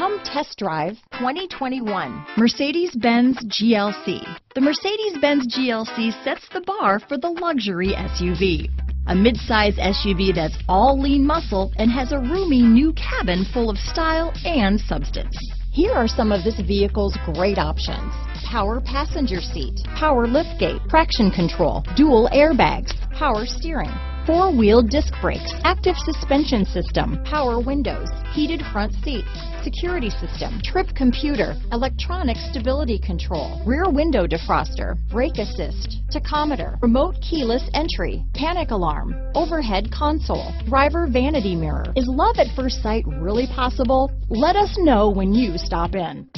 Come test drive 2021 Mercedes-Benz GLC. The Mercedes-Benz GLC sets the bar for the luxury SUV. A midsize SUV that's all lean muscle and has a roomy new cabin full of style and substance. Here are some of this vehicle's great options: power passenger seat, power liftgate, traction control, dual airbags, power steering, four-wheel disc brakes, active suspension system, power windows, heated front seats, security system, trip computer, electronic stability control, rear window defroster, brake assist, tachometer, remote keyless entry, panic alarm, overhead console, driver vanity mirror. Is love at first sight really possible? Let us know when you stop in.